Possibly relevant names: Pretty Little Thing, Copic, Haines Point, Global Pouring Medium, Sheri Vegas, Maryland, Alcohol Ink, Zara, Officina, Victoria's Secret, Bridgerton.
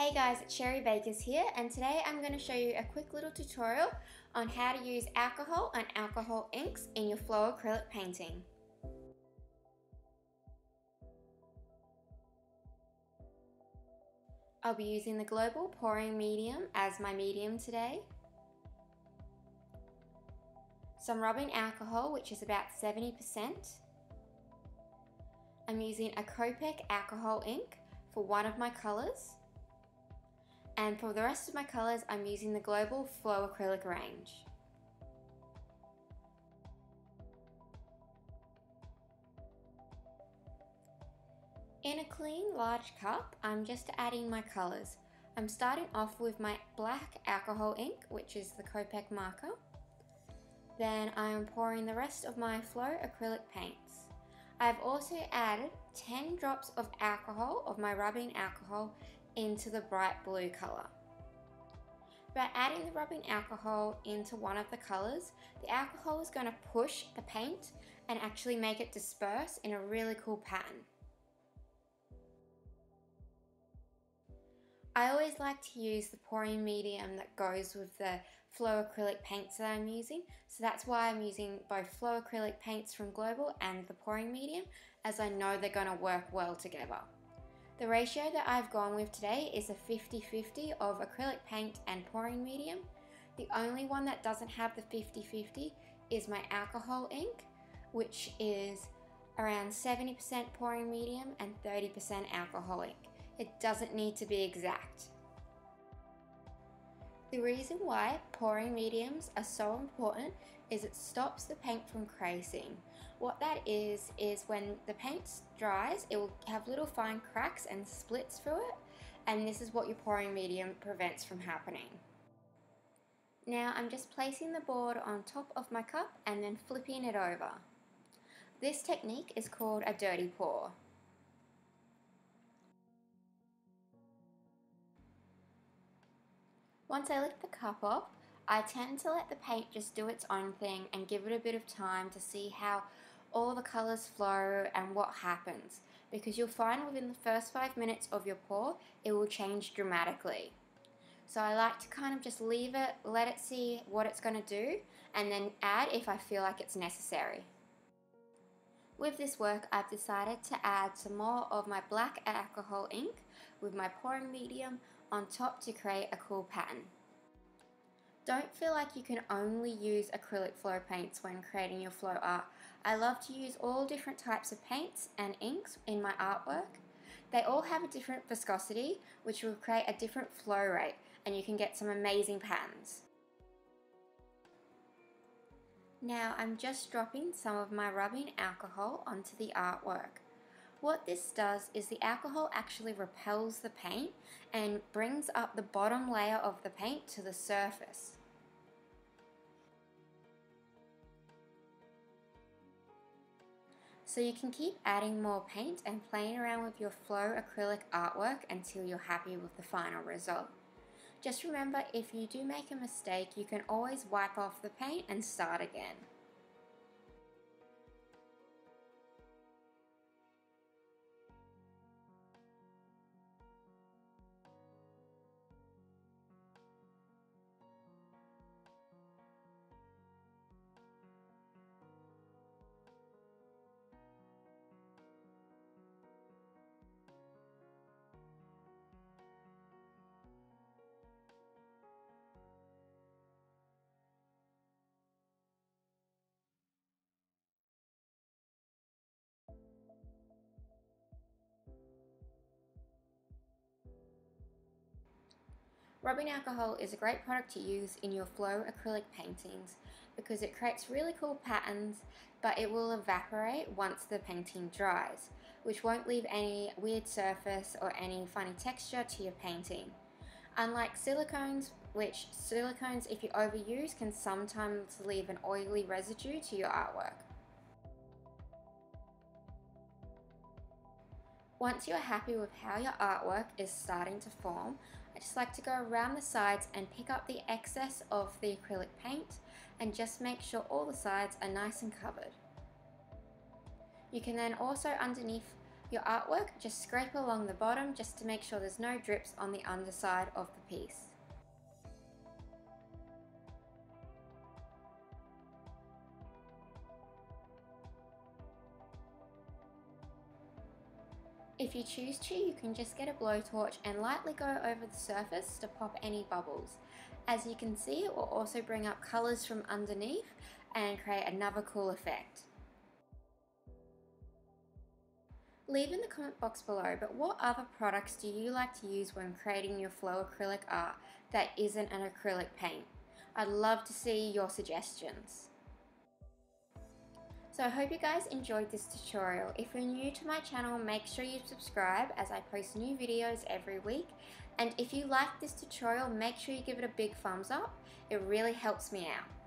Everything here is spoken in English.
Hey guys, it's Sheri Vegas here, and today I'm going to show you a quick little tutorial on how to use alcohol and alcohol inks in your fluoroacrylic painting. I'll be using the Global Pouring Medium as my medium today. Some rubbing alcohol, which is about 70%. I'm using a Copic alcohol ink for one of my colours. And for the rest of my colours, I'm using the Global Flow Acrylic range. In a clean, large cup, I'm just adding my colours. I'm starting off with my black alcohol ink, which is the Copic marker. Then I am pouring the rest of my Flow Acrylic paints. I've also added 10 drops of alcohol, of my rubbing alcohol, into the bright blue color. By adding the rubbing alcohol into one of the colors, the alcohol is going to push the paint and actually make it disperse in a really cool pattern. I always like to use the pouring medium that goes with the flow acrylic paints that I'm using, so that's why I'm using both flow acrylic paints from Global and the pouring medium, as I know they're going to work well together. The ratio that I've gone with today is a 50-50 of acrylic paint and pouring medium. The only one that doesn't have the 50-50 is my alcohol ink, which is around 70% pouring medium and 30% alcohol ink. It doesn't need to be exact. The reason why pouring mediums are so important is it stops the paint from cracing. What that is when the paint dries, it will have little fine cracks and splits through it, and this is what your pouring medium prevents from happening. Now I'm just placing the board on top of my cup and then flipping it over. This technique is called a dirty pour. Once I lift the cup off, I tend to let the paint just do its own thing and give it a bit of time to see how all the colours flow and what happens, because you'll find within the first 5 minutes of your pour, it will change dramatically. So I like to kind of just leave it, let it see what it's going to do, and then add if I feel like it's necessary. With this work, I've decided to add some more of my black alcohol ink with my pouring medium on top to create a cool pattern. Don't feel like you can only use acrylic flow paints when creating your flow art. I love to use all different types of paints and inks in my artwork. They all have a different viscosity, which will create a different flow rate, and you can get some amazing patterns. Now I'm just dropping some of my rubbing alcohol onto the artwork. What this does is the alcohol actually repels the paint and brings up the bottom layer of the paint to the surface. So you can keep adding more paint and playing around with your flow acrylic artwork until you're happy with the final result. Just remember, if you do make a mistake, you can always wipe off the paint and start again. Rubbing alcohol is a great product to use in your flow acrylic paintings because it creates really cool patterns, but it will evaporate once the painting dries, which won't leave any weird surface or any funny texture to your painting. Unlike silicones, which silicones if you overuse can sometimes leave an oily residue to your artwork. Once you're happy with how your artwork is starting to form, I just like to go around the sides and pick up the excess of the acrylic paint and just make sure all the sides are nice and covered. You can then also underneath Your artwork, just scrape along the bottom just to make sure there's no drips on the underside of the piece. If you choose to, you can just get a blowtorch and lightly go over the surface to pop any bubbles. As you can see, it will also bring up colours from underneath and create another cool effect. Leave in the comment box below, but what other products do you like to use when creating your flow acrylic art that isn't an acrylic paint? I'd love to see your suggestions. So I hope you guys enjoyed this tutorial. If you're new to my channel, make sure you subscribe as I post new videos every week. And if you liked this tutorial, make sure you give it a big thumbs up. It really helps me out.